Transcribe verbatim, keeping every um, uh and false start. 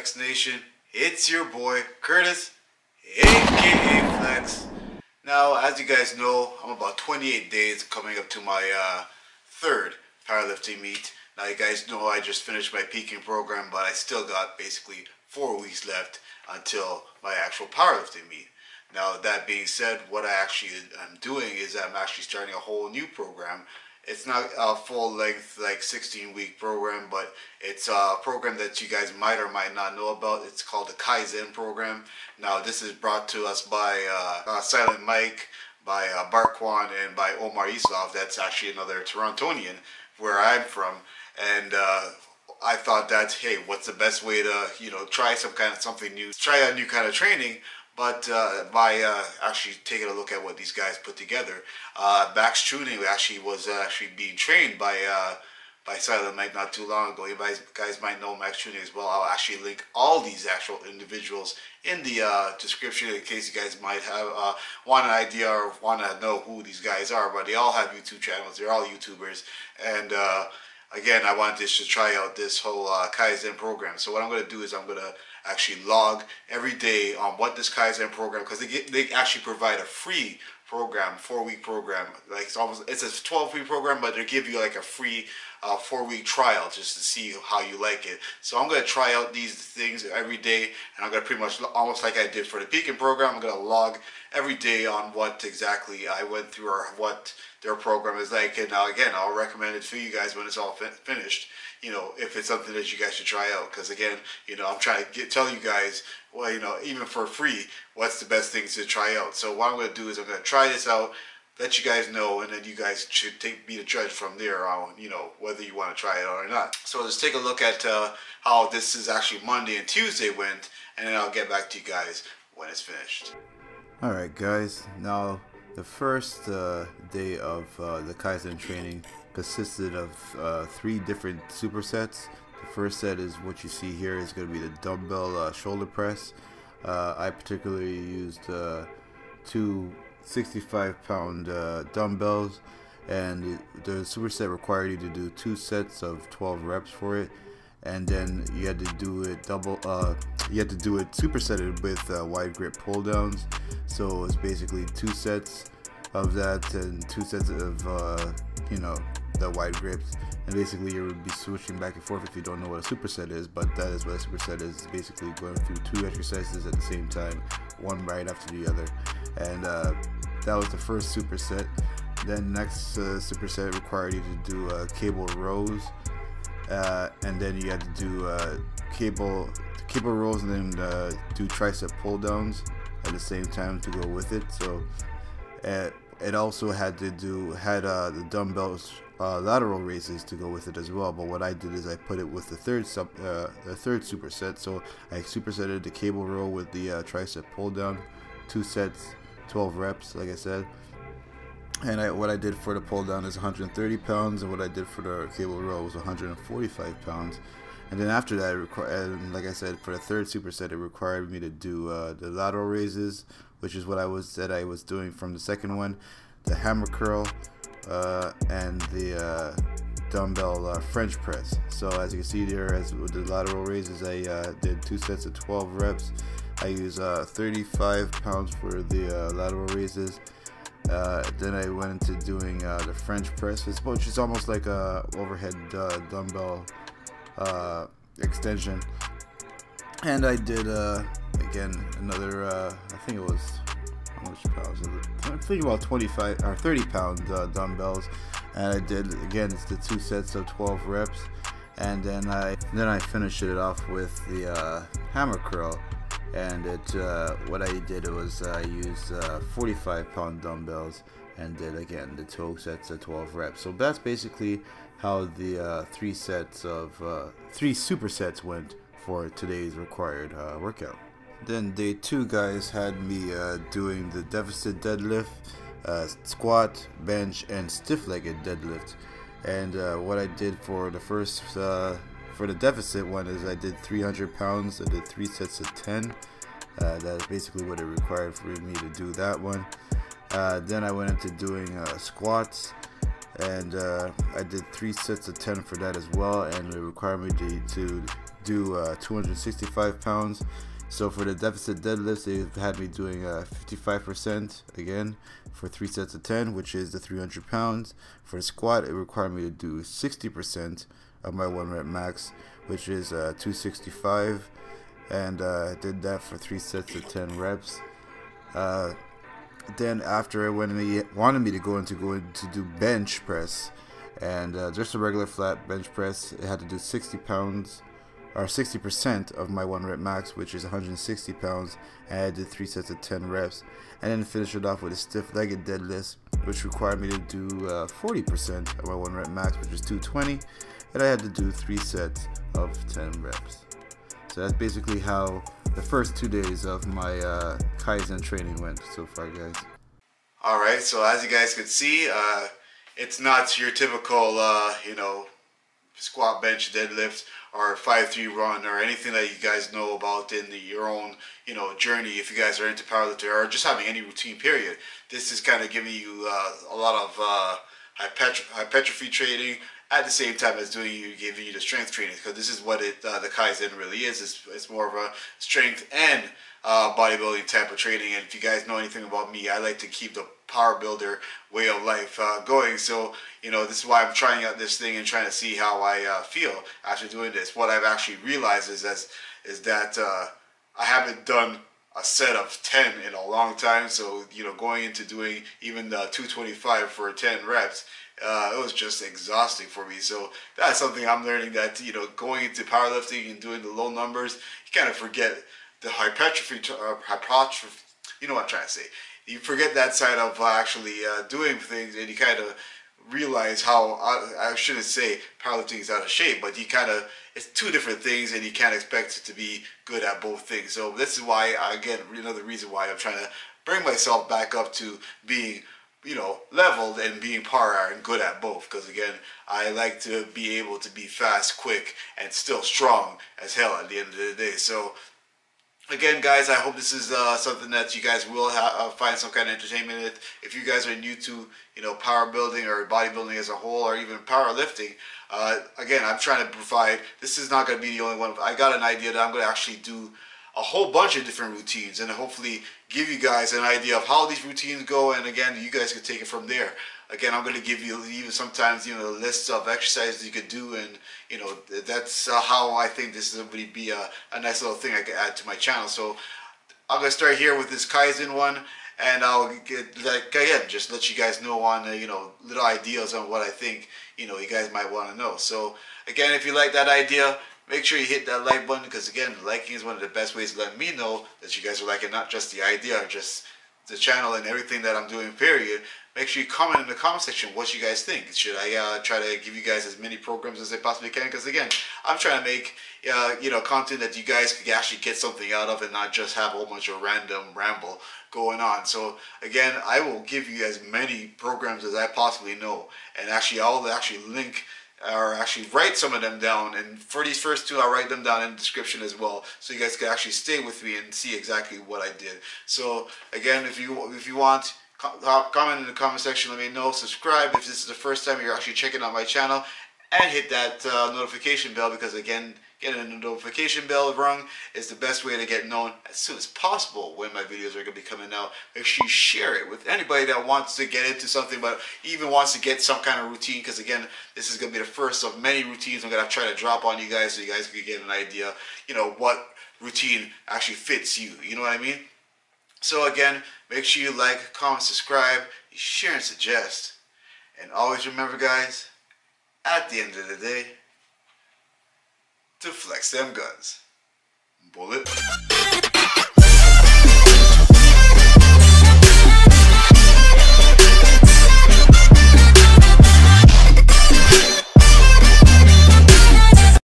Flex Nation, it's your boy Curtis, aka Flex. Now, as you guys know, I'm about twenty-eight days coming up to my uh, third powerlifting meet. Now, you guys know I just finished my peaking program, but I still got basically four weeks left until my actual powerlifting meet. Now, that being said, what I actually am doing is I'm actually starting a whole new program. It's not a full-length, like, sixteen-week program, but it's a program that you guys might or might not know about. It's called the Kizen program. Now, this is brought to us by uh, uh, Silent Mike, by uh, Bart Kwan, and by Omar Islav. That's actually another Torontonian, where I'm from. And uh, I thought that, hey, what's the best way to, you know, try some kind of something new, try a new kind of training? But uh, by uh, actually taking a look at what these guys put together, uh, Max Truning actually was uh, actually being trained by uh, by Silent Mike not too long ago. You guys, guys might know Max Truning as well. I'll actually link all these actual individuals in the uh, description in case you guys might have uh, want an idea or want to know who these guys are. But they all have YouTube channels. They're all YouTubers. And uh, again, I wanted to try out this whole uh, Kaizen program. So what I'm going to do is I'm going to actually log every day on what this Kaizen program, because they get, they actually provide a free program, four-week program. Like it's almost it's a twelve-week program, but they give you like a free uh, four-week trial just to see how you like it. So I'm gonna try out these things every day, and I'm gonna pretty much almost like I did for the peaking program. I'm gonna log every day on what exactly I went through or what their program is like. And now again, I'll recommend it to you guys when it's all fin finished. You know, if it's something that you guys should try out, because again, you know, I'm trying to get, tell you guys, well, you know, even for free, what's the best things to try out. So what I'm going to do is I'm going to try this out, let you guys know, and then you guys should take, be the judge from there on, you know, whether you want to try it out or not. So let's take a look at uh, how this is actually Monday and Tuesday went, and then I'll get back to you guys when it's finished. All right, guys. Now, the first uh, day of uh, the Kaizen training consisted of uh, three different supersets. The first set is what you see here is going to be the dumbbell uh, shoulder press. Uh, I particularly used uh, two sixty-five pound uh, dumbbells, and the superset required you to do two sets of twelve reps for it, and then you had to do it double. Uh, you had to do it supersetted with uh, wide grip pull downs. So it's basically two sets of that and two sets of uh, you know, the wide grips, and basically you would be switching back and forth if you don't know what a superset is. But that is what a superset is, basically going through two exercises at the same time, one right after the other. And uh, that was the first superset. Then next uh, superset required you to do uh, cable rows, uh, and then you had to do uh, cable cable rows, and then uh, do tricep pull downs at the same time to go with it. So uh, it also had to do had uh, the dumbbells Uh, lateral raises to go with it as well. But what I did is I put it with the third sub, uh, the third superset. So I supersetted the cable row with the uh, tricep pull down, two sets, twelve reps, like I said. And I, what I did for the pull down is one hundred thirty pounds, and what I did for the cable row was one hundred forty-five pounds. And then after that, and like I said, for the third superset, it required me to do uh, the lateral raises, which is what I was that I was doing from the second one, the hammer curl, Uh, and the uh, dumbbell uh, French press. So as you can see there, as with the lateral raises, I uh, did two sets of twelve reps. I use uh, thirty-five pounds for the uh, lateral raises. Uh, then I went into doing uh, the French press, which is almost like a overhead uh, dumbbell uh, extension. And I did uh, again another. Uh, I think it was. How much pounds is it? I think about twenty-five or thirty pound uh, dumbbells, and I did again. It's the two sets of twelve reps, and then I then I finished it off with the uh, hammer curl. And it uh, what I did was I uh, used uh, forty-five pound dumbbells and did again the two sets of twelve reps. So that's basically how the uh, three sets of uh, three supersets went for today's required uh, workout. Then day two, guys, had me uh, doing the deficit deadlift, uh, squat, bench, and stiff-legged deadlift. And uh, what I did for the first, uh, for the deficit one, is I did three hundred pounds. I did three sets of ten. Uh, that is basically what it required for me to do that one. Uh, then I went into doing uh, squats, and uh, I did three sets of ten for that as well. And it required me to, to do uh, two hundred sixty-five pounds. So for the deficit deadlifts, they've had me doing uh, fifty-five percent again for three sets of ten, which is the three hundred pounds. For the squat, it required me to do sixty percent of my one rep max, which is uh, two sixty-five, and uh, did that for three sets of ten reps. Uh, then after it when they wanted me to go into go in to do bench press, and uh, just a regular flat bench press, it had to do sixty pounds. Or sixty percent of my one rep max, which is one hundred sixty pounds, and I did three sets of ten reps, and then finished it off with a stiff legged deadlift, which required me to do forty percent uh, of my one rep max, which is two twenty, and I had to do three sets of ten reps. So that's basically how the first two days of my uh, Kaizen training went so far, guys. All right, so as you guys can see, uh, it's not your typical, uh, you know, squat, bench, deadlift, or five three run, or anything that you guys know about in the, your own, you know, journey. If you guys are into powerlifting or just having any routine, period, this is kind of giving you uh, a lot of uh, hypertrophy training at the same time as doing you giving you the strength training, because this is what it uh, the Kaizen really is. It's, it's more of a strength and uh, bodybuilding type of training. And if you guys know anything about me, I like to keep the power builder way of life uh, going. So, you know, this is why I'm trying out this thing and trying to see how I uh, feel after doing this. What I've actually realized is, as, is that uh, I haven't done a set of ten in a long time. So, you know, going into doing even the two twenty-five for ten reps, uh, it was just exhausting for me. So that's something I'm learning, that, you know, going into powerlifting and doing the low numbers, you kind of forget the hypertrophy, uh, hypertrophy, you know what I'm trying to say. You forget that side of actually uh, doing things, and you kind of realize how, I, I shouldn't say powerlifting is out of shape, but you kind of, it's two different things, and you can't expect to be good at both things. So this is why, again, another reason why I'm trying to bring myself back up to being, you know, leveled and being par and good at both, because again, I like to be able to be fast, quick, and still strong as hell at the end of the day. So again, guys, I hope this is uh, something that you guys will ha uh, find some kind of entertainment in. If you guys are new to, you know, power building or bodybuilding as a whole, or even powerlifting, uh, again, I'm trying to provide, this is not going to be the only one. I got an idea that I'm going to actually do a whole bunch of different routines and hopefully give you guys an idea of how these routines go, and again, you guys can take it from there. Again, I'm going to give you even sometimes, you know, lists of exercises you could do, and, you know, that's uh, how I think this is going to be a, a nice little thing I could add to my channel. So I'm going to start here with this Kaizen one, and I'll get, like, again, just let you guys know on, uh, you know, little ideas on what I think, you know, you guys might want to know. So again, if you like that idea, make sure you hit that like button, because again, liking is one of the best ways to let me know that you guys are liking not just the idea, just the channel and everything that I'm doing, period. Make sure you comment in the comment section what you guys think. Should I uh, try to give you guys as many programs as I possibly can? Because again, I'm trying to make uh, you know, content that you guys could actually get something out of, and not just have a whole bunch of random ramble going on. So again, I will give you as many programs as I possibly know, and actually I'll actually link or actually write some of them down, and for these first two I'll write them down in the description as well, so you guys can actually stay with me and see exactly what I did. So again, if you if you want, comment in the comment section, let me know. Subscribe if this is the first time you're actually checking out my channel, and hit that uh, notification bell, because again, getting a notification bell rung is the best way to get known as soon as possible when my videos are going to be coming out. Make sure you share it with anybody that wants to get into something, but even wants to get some kind of routine, because again, this is going to be the first of many routines I'm going to try to drop on you guys, so you guys can get an idea, you know, what routine actually fits you, you know what I mean? So again, make sure you like, comment, subscribe, share, and suggest. And always remember, guys, at the end of the day, to flex them guns. Bullet.